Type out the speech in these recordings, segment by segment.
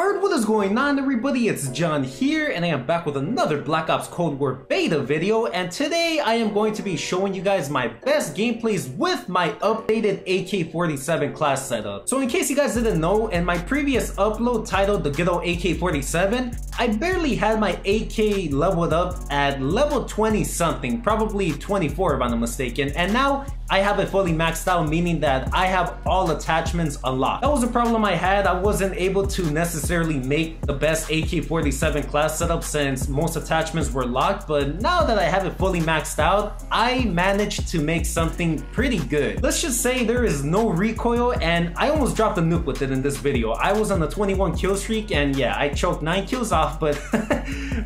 Alright, what is going on everybody, it's John here and I am back with another Black Ops Cold War beta video, and today I am going to be showing you guys my best gameplays with my updated AK-47 class setup. So in case you guys didn't know, in my previous upload titled the Ghetto AK-47, I barely had my AK leveled up at level 20 something, probably 24 if I'm not mistaken, and now I have it fully maxed out, meaning that I have all attachments unlocked. That was a problem I had. I wasn't able to necessarily make the best AK-47 class setup since most attachments were locked, but now that I have it fully maxed out, I managed to make something pretty good. Let's just say there is no recoil, and I almost dropped a nuke with it in this video. I was on a 21 kill streak, and yeah, I choked 9 kills off, but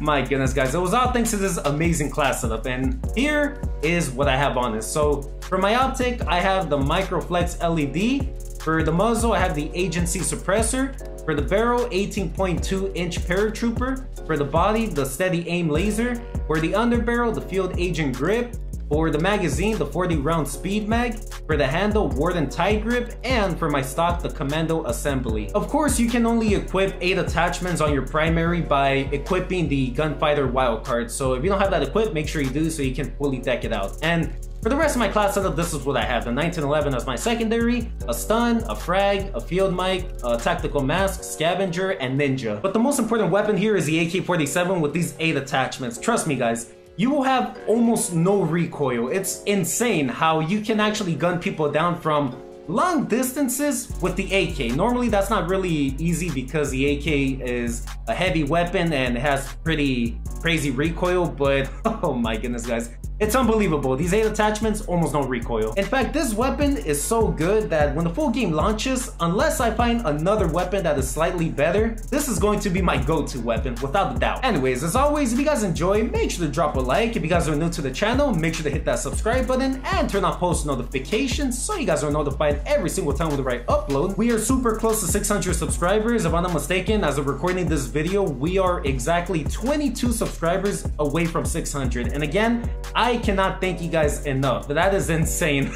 my goodness guys, it was all thanks to this amazing class setup, and here is what I have on it. So for my optic, I have the Microflex LED. For the muzzle, I have the agency suppressor. For the barrel, 18.2-inch paratrooper. For the body, the steady aim laser. For the underbarrel, the field agent grip. For the magazine, the 40-round speed mag. For the handle, warden tie grip. And for my stock, the commando assembly. Of course, you can only equip 8 attachments on your primary by equipping the gunfighter wildcard. So if you don't have that equipped, make sure you do so you can fully deck it out. And for the rest of my class setup, this is what I have. The 1911 as my secondary, a stun, a frag, a field mic, a tactical mask, scavenger, and ninja. But the most important weapon here is the AK-47 with these 8 attachments. Trust me guys, you will have almost no recoil. It's insane how you can actually gun people down from long distances with the AK. Normally that's not really easy because the AK is a heavy weapon and has pretty crazy recoil, but oh my goodness guys, it's unbelievable. These 8 attachments, almost no recoil. In fact, this weapon is so good that when the full game launches, unless I find another weapon that is slightly better, this is going to be my go-to weapon, without a doubt. Anyways, as always, if you guys enjoy, make sure to drop a like. If you guys are new to the channel, make sure to hit that subscribe button and turn on post notifications so you guys are notified every single time with the right upload. We are super close to 600 subscribers. If I'm not mistaken, as of recording this video, we are exactly 22 subscribers away from 600. And again, I cannot thank you guys enough. That is insane.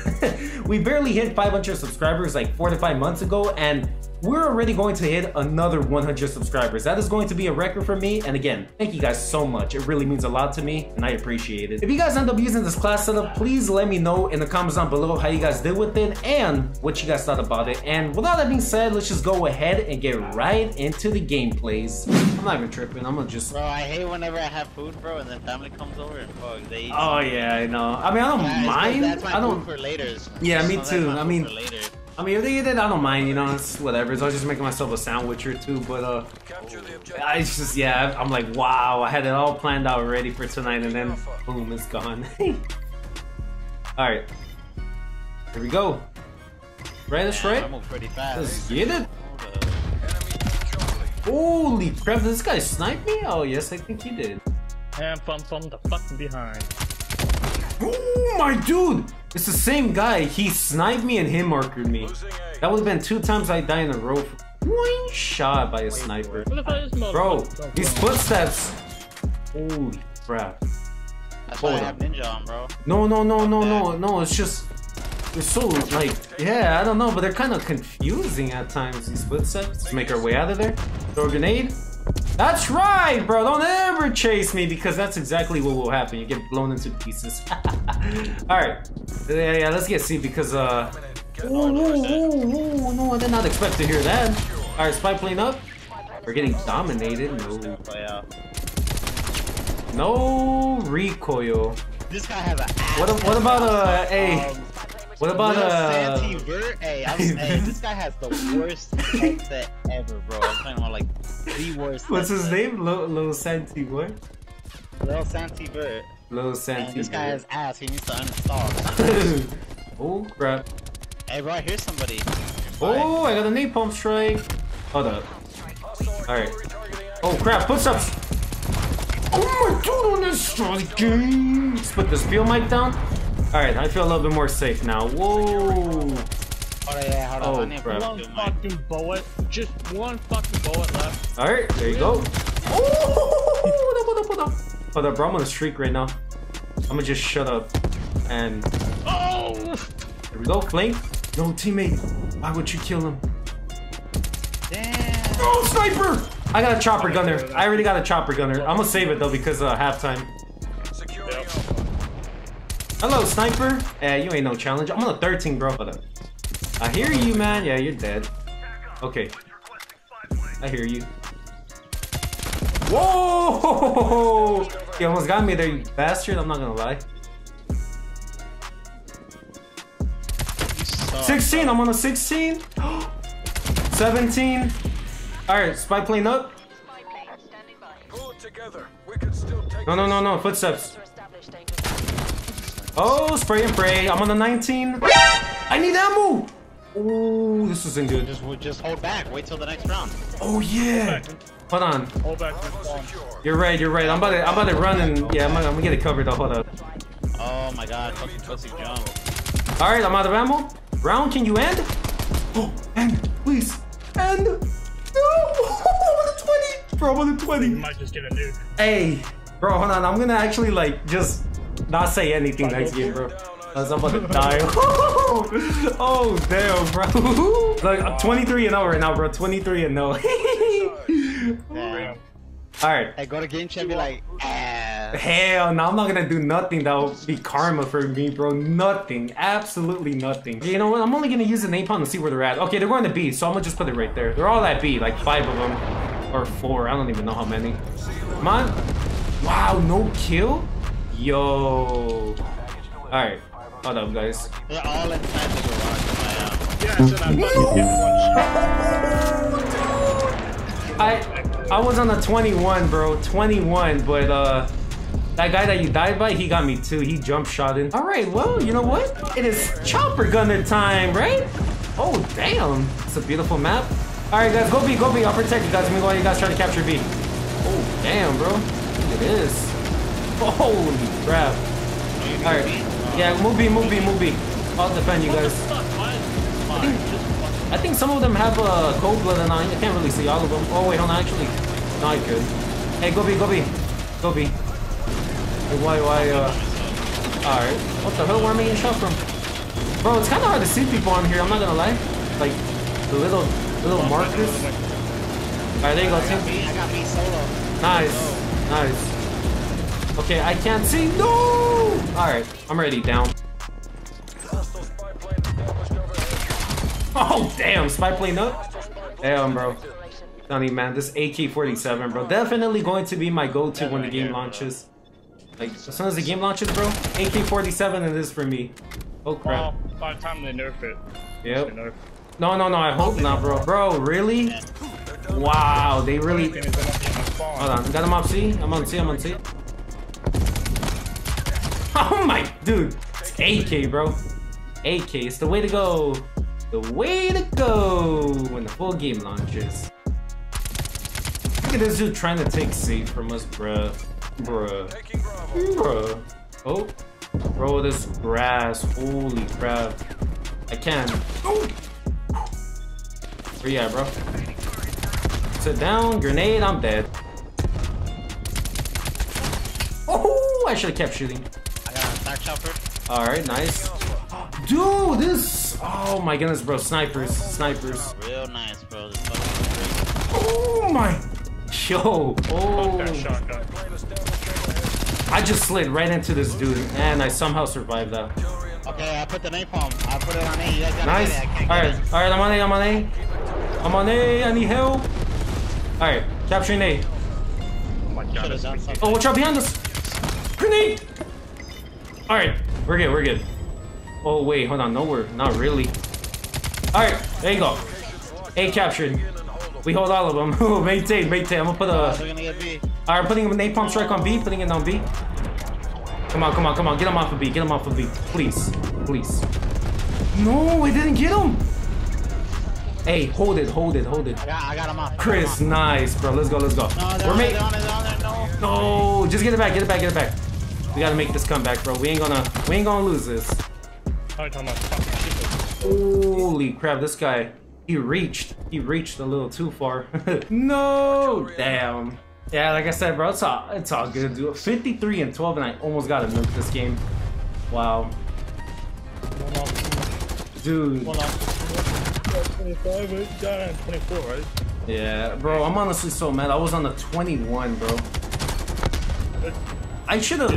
We barely hit 500 subscribers like 4 to 5 months ago, and we're already going to hit another 100 subscribers. That is going to be a record for me, and again, thank you guys so much. It really means a lot to me, and I appreciate it. If you guys end up using this class setup, please let me know in the comments down below how you guys did with it and what you guys thought about it. And with all that being said, let's just go ahead and get right into the gameplays. I'm not even tripping, I'm gonna just... Bro, I hate whenever I have food, bro, and then family comes over and fuck, they eat. Oh yeah, I know. I mean, I don't mind. That's my food for later. Yeah, me too. I mean... if they eat it, I don't mind, you know, it's whatever. So I was just making myself a sandwich or two, but I'm like, wow, I had it all planned out already for tonight, and then boom, it's gone. Alright. Here we go. Right, that's right. I move pretty fast. Let's get it. Holy crap, did this guy snipe me? Oh yes, I think he did. And from the fucking behind. Oh my dude! It's the same guy. He sniped me and hit markered me. That would have been 2 times I die in a row for 1 shot by a sniper. Bro, these footsteps. Holy crap. That's why I have ninja on, bro. No, it's just... They're so, like... Yeah, I don't know, but they're kind of confusing at times, these footsteps. Let's make our way out of there. Throw a grenade. That's right, bro. Don't ever chase me because that's exactly what will happen. You get blown into pieces. All right. Yeah, let's get C because oh no, I did not expect to hear that. All right, spy plane up. We're getting dominated. No recoil. This guy has a. What about A? What about this guy has the worst headset ever, bro. I'm talking about like the worst. What's headset. His name? Lil Santi what? Lil Santi Vert. Lil Santi. This guy has ass. He needs to uninstall. Oh crap! Hey bro, I hear somebody. Oh, I got a napalm strike. Hold up. All right. Oh crap! Footsteps. Oh my dude, on this striking. Let's put this field mic down. Alright, I feel a little bit more safe now. Whoa! Oh, yeah, hold on. Oh, crap. One fucking bullet. Just one fucking bullet left. Alright, there you go. Oh, hold up, bro. I'm on a streak right now. I'm gonna just shut up. And... Oh! There we go, flank. No, teammate. Why would you kill him? Damn. No, sniper! I got a chopper gunner. I already got a chopper gunner. I'm gonna save it though because halftime. Yep. Hello, sniper. Eh, you ain't no challenge. I'm on a 13, bro. I hear you, man. Yeah, you're dead. Okay. I hear you. Whoa! You almost got me there, you bastard. I'm not gonna lie. 16. I'm on a 16. 17. All right, spy plane up. Pull it together. We could still take. No. Footsteps. Oh, spray and pray. I'm on a 19. I need ammo. Oh, this isn't good. Just hold back. Wait till the next round. Oh yeah. Hold on. Hold back. You're right. I'm about to run and yeah, I'm gonna get it covered though. Hold up. Oh my God, fucking pussy jump. All right, I'm out of ammo. Round, can you end? Oh, end, please, end. No, I'm on a 20. Bro, I'm on a 20. You might just get a nuke. Hey, bro, hold on. I'm gonna actually like just not say anything next game, bro. Cause I'm about to die. Oh damn, bro. Like I'm 23-0 right now, bro. 23-0. Damn. All right. I go to game chat and be like, ah. Hell no, I'm not gonna do nothing that'll be karma for me, bro. Nothing, absolutely nothing. You know what? I'm only gonna use an napalm to see where they're at. Okay, they're going to B, so I'm gonna just put it right there. They're all at B, like 5 of them, or 4. I don't even know how many. Come on. Wow, no kill. Yo. All right. Hold up, guys. They're all inside the garage. I was on a 21, bro. 21, but that guy that you died by, he got me too. He jump shot in. All right, well, you know what? It is chopper gunner time, right? Oh, damn. It's a beautiful map. All right, guys, go B, go B. I'll protect you guys. Meanwhile, you guys try to capture B. Oh, damn, bro. Look at this. Holy crap. All right. Yeah, move B. I'll defend you guys. I think some of them have cold blood and I can't really see all of them. Oh wait, hold on, actually. No, I could. Hey, go B. Why? Alright. What the hell, where am I getting shot from? Bro, it's kind of hard to see people on here, I'm not gonna lie. Like, the little markers. Alright, there you go, Tim. I got B solo. Nice. Okay, I can't see. No! Alright, I'm already down. Oh, damn, spy plane up. Damn, bro. Sonny, man, this AK-47, bro. Definitely going to be my go-to when the game launches. Like, as soon as the game launches, bro, AK-47 it is for me. Oh, crap. Well, by the time they nerf it. Yep. No, I hope not, bro. Bro, really? Wow, they really... Hold on, got him off C? I'm on C. Oh, my... Dude, it's AK, bro. AK, it's the way to go. The way to go when the full game launches. Look at this dude trying to take C from us, bruh. Oh, bro, this grass. Holy crap. I can. Oh. Where you at, bro? Sit down, grenade, I'm dead. Oh, I should have kept shooting. I got a back chopper. Alright, nice. Dude, this... Oh my goodness, bro. Snipers. Real nice, bro. This fucking... Oh my... Yo. Oh. I just slid right into this dude, and I somehow survived that. Okay, I put the napalm. I put it on A. You guys gotta nice. Alright, I'm on A. I need help. Alright, capturing A. Oh my God. Oh, watch out behind us. Grenade! Alright, we're good. Oh wait, hold on, no, we're not really. Alright, there you go. A captured. We hold all of them. maintain. I'm gonna put a... Alright, putting a napalm strike on B, putting it on B. Come on. Get him off of B. Please. No, I didn't get him. Hey, hold it. I got him off. Chris, nice, bro. Let's go. No, we're making... No, just get it back. We gotta make this comeback, bro. We ain't gonna lose this. Holy crap, this guy, he reached a little too far. No, damn. Yeah, like I said, bro, it's all good, dude. 53-12 and I almost got a nuke this game. Wow. Dude. 25, 24, right? Yeah, bro, I'm honestly so mad. I was on the 21, bro. I should have...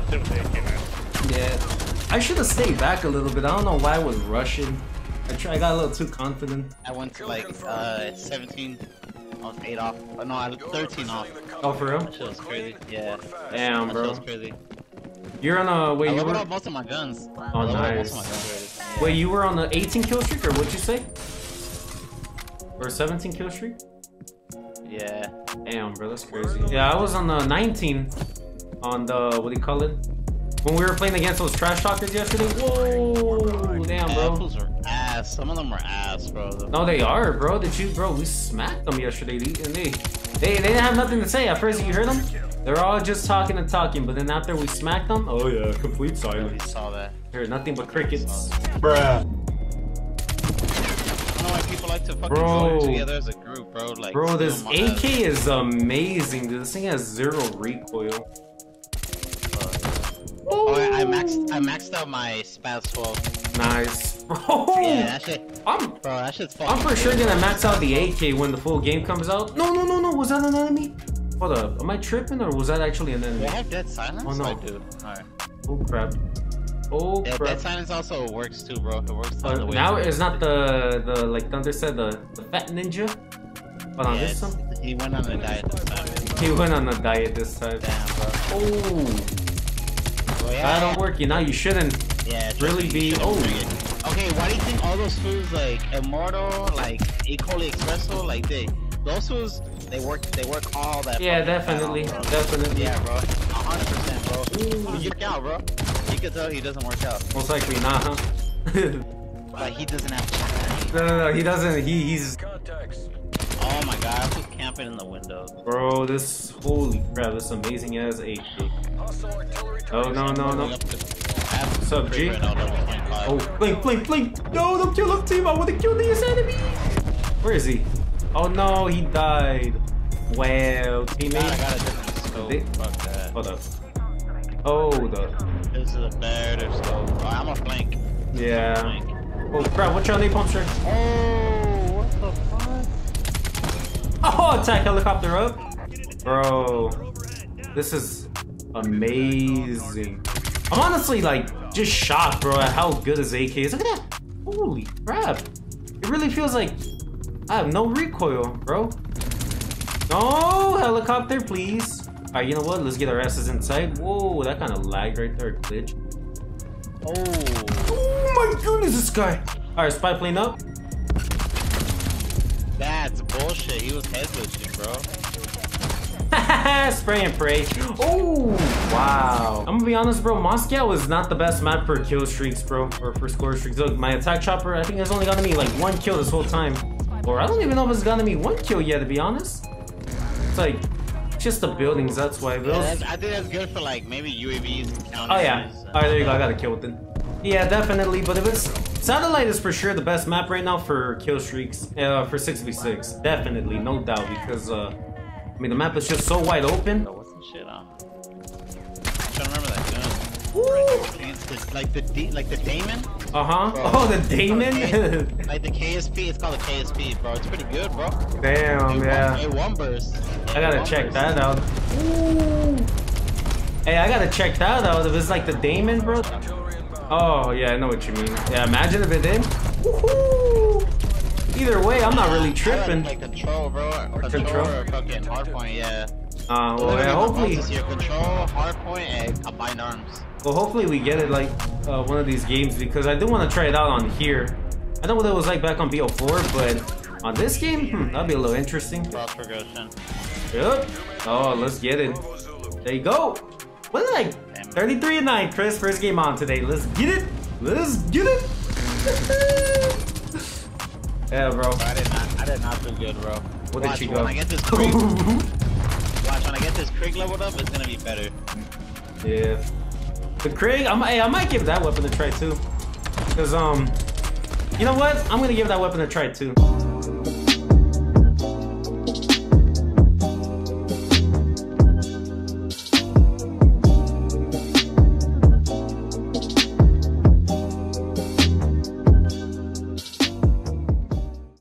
Yeah. I should have stayed back a little bit. I don't know why I was rushing. I got a little too confident. I went to like 17. I was 8 off. Oh, no, I was 13 off. Oh, for real? That shit was crazy. Yeah. Damn, bro. That shit was crazy. You're on a... Wait, I leveled up most of my guns. Oh, nice. Yeah. Wait, you were on the 18 kill streak, or what'd you say? Or 17 kill streak? Yeah. Damn, bro, that's crazy. Yeah, I was on the 19 on the... What do you call it? When we were playing against those trash talkers yesterday. Whoa! Damn, bro. Those were ass. Some of them were ass, bro. No, they are, bro. Did you... Bro, we smacked them yesterday. And they didn't have nothing to say. At first, you heard them? They're all just talking and talking, but then after we smacked them, oh yeah, complete silence. Yeah, we saw that. There are nothing but crickets. Bruh. I don't know why people like to fucking play together as a group, bro. Like, bro, this AK is amazing, dude. This thing has 0 recoil. Oh, I maxed out my Spaz-12. Nice, bro. Yeah, that shit. I'm for sure gonna max out the AK when the full game comes out. No, no, no, no. Was that an enemy? Hold up, am I tripping or was that actually an enemy? Do I have dead silence? Oh no. I do. Alright. Oh crap. Oh crap. Dead silence also works too, bro. It works the way now it's not the like Thunder said, the fat ninja. But on this one? He went on a diet this time. He went on a diet this time. Damn, bro. Oh. Well, yeah. That don't work. You know, you shouldn't really be... Okay, why do you think all those fools like Immortal, like Ecoli Expresso, like they... Those fools, they work all that. Yeah, definitely, out, definitely. Yeah, bro, 100%, bro. You out, bro. You can tell he doesn't work out. Most likely not, huh? But he doesn't have. No, he doesn't. He's. Contacts. Oh my God, I'm just camping in the windows. Bro, this holy crap, this amazing ass AK. Oh no. What's up, G? Oh, blink. No, don't kill him, team. I want to kill these enemies. Where is he? Oh no, he died. Wow, teammate. God, I got a different scope. Fuck that. Hold up. Hold up. This is a better scope. Oh, I'm a flank. Yeah. Oh crap, what's your napalm strike? Oh, what the fuck? Oh, attack helicopter up. Bro, this is amazing. I'm honestly like just shocked, bro, at how good his AK is. Look at that. Holy crap. It really feels like... I have no recoil, bro. No helicopter, please. All right, you know what? Let's get our asses inside. Whoa, that kind of lagged right there, glitch. Oh my goodness, this guy. All right, spy plane up. That's bullshit. He was headless, bro. Spray and pray. Oh wow. I'm gonna be honest, bro. Moscow is not the best map for kill streaks, bro, or for score streaks. Look, my attack chopper. I think has only gotten me like 1 kill this whole time. Or I don't even know if it's gotten me 1 kill yet, to be honest. It's like, just the buildings, that's why. Yeah, I think that's good for like, maybe UAVs and counters. Oh yeah, alright, there you go, I got a kill with it. Yeah, definitely, but if it's... Satellite is for sure the best map right now for kill streaks, for 6v6. Definitely, no doubt, because, I mean, the map is just so wide open. Oh, what's the shit on? I'm trying to remember that gun. Ooh. Like the daemon? Uh-huh. Oh, the daemon? Like the KSP. It's called the KSP, bro. It's pretty good, bro. Damn, yeah. A1 burst. I gotta check that out. Ooh. Hey, I gotta check that out. If it's like the daemon, bro. Oh, yeah, I know what you mean. Yeah, imagine if it did. Woohoo! Either way, I'm not really tripping. Like control, bro. Or control or fucking hardpoint, yeah. Well, yeah, hopefully. Control, hardpoint, and combined arms. Well, hopefully we get it like one of these games, because I do want to try it out on here. I know what it was like back on BO4, but on this game, that'd be a little interesting. Cross progression. Yep. Oh, let's get it. There you go. What is like 33-9, Chris? First game on today. Let's get it. Let's get it. Yeah, bro. I did not do good, bro. What did you go? When I get this Krig, watch, when I get this Krig leveled up, it's gonna be better. Yeah. The Krig, I might give that weapon a try too. Cause you know what? I'm gonna give that weapon a try too.